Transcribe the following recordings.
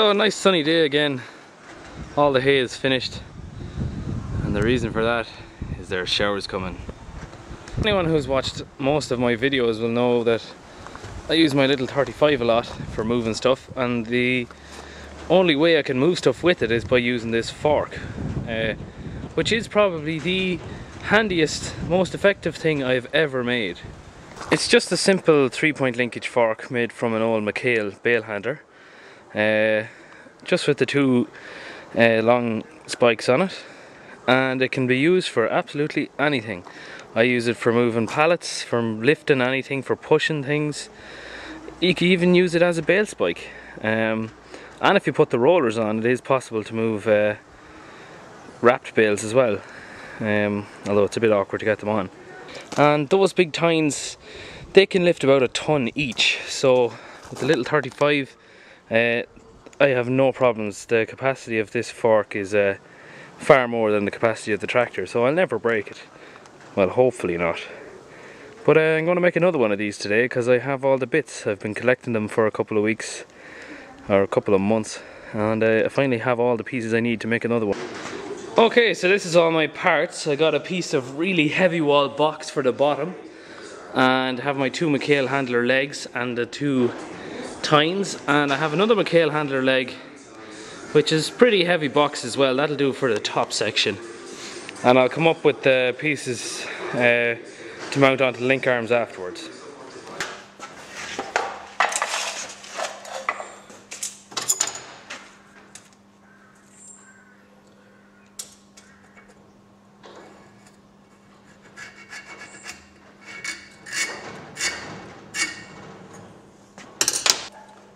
So, a nice sunny day again. All the hay is finished, and the reason for that is there are showers coming. Anyone who's watched most of my videos will know that I use my little 35 a lot for moving stuff, and the only way I can move stuff with it is by using this fork, which is probably the handiest, most effective thing I've ever made. It's just a simple 3-point linkage fork made from an old McHale bale handler. Just with the two long spikes on it, and it can be used for absolutely anything. I use it for moving pallets, for lifting anything, for pushing things. You can even use it as a bale spike, and if you put the rollers on, it is possible to move wrapped bales as well, although it's a bit awkward to get them on. And those big tines, they can lift about a ton each, so with the little 35 I have no problems. The capacity of this fork is far more than the capacity of the tractor, so I'll never break it. Well, hopefully not. But I'm going to make another one of these today because I have all the bits. I've been collecting them for a couple of weeks, or a couple of months, and I finally have all the pieces I need to make another one. Okay, so this is all my parts. I got a piece of really heavy wall box for the bottom, and have my two McHale handler legs and the two tines, and I have another McHale handler leg, which is pretty heavy box as well. That'll do for the top section, and I'll come up with the pieces to mount onto the link arms afterwards.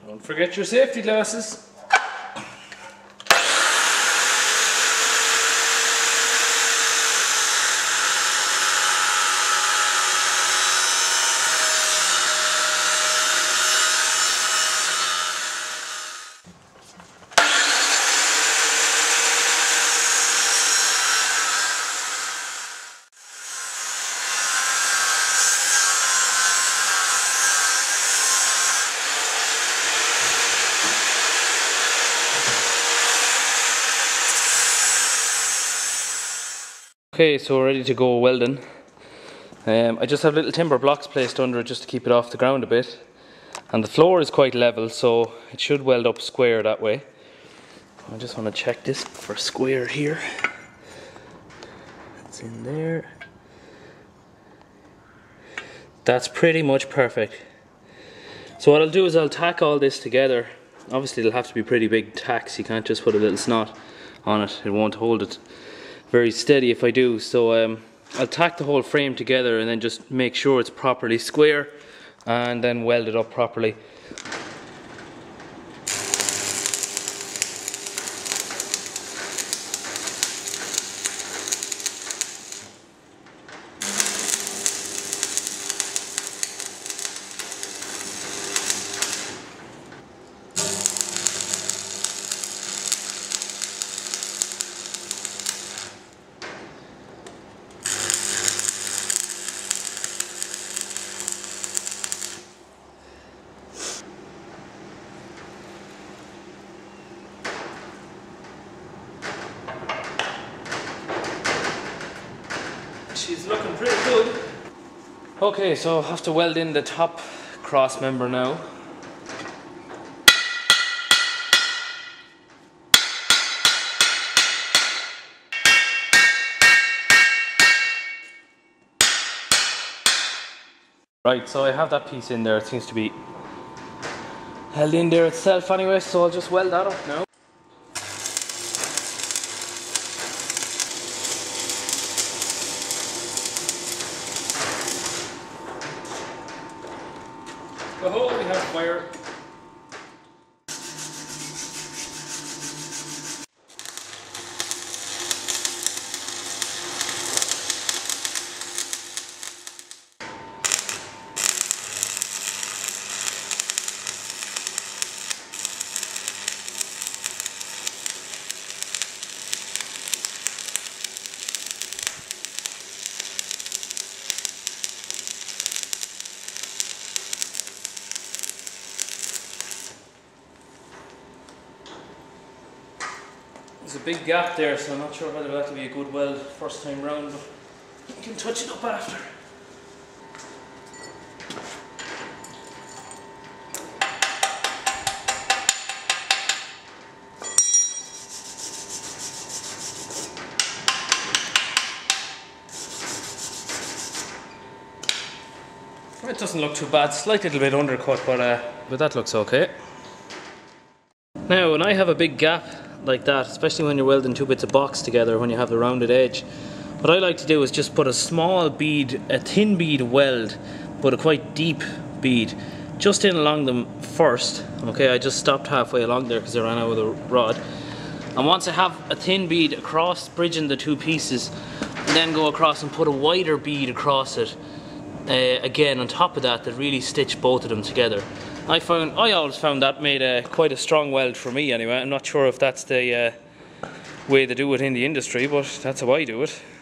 Don't forget your safety glasses. Okay, so we're ready to go welding. I just have little timber blocks placed under it just to keep it off the ground a bit, and the floor is quite level, so it should weld up square that way. I just want to check this for square here. It's in there. That's pretty much perfect. So what I'll do is I'll tack all this together. Obviously it'll have to be pretty big tacks. You can't just put a little snot on it, it won't hold it very steady if I do. So I'll tack the whole frame together and then just make sure it's properly square and then weld it up properly. She's looking pretty good. Okay, so I have to weld in the top cross member now. Right, so I have that piece in there. It seems to be held in there itself anyway, so I'll just weld that up now. Oh, we have fire. There's a big gap there, so I'm not sure whether that will be a good weld first time round, but you can touch it up after. It doesn't look too bad, slight little bit undercut, but that looks okay. Now when I have a big gap like that, especially when you're welding two bits of box together, when you have the rounded edge, what I like to do is just put a small bead, a thin bead weld, but a quite deep bead, just in along them first. Okay, I just stopped halfway along there because I ran out of the rod. And once I have a thin bead across, bridging the two pieces, and then go across and put a wider bead across it, again on top of that, that really stitch both of them together. I always found that made quite a strong weld for me anyway. I'm not sure if that's the way they do it in the industry, but that's how I do it.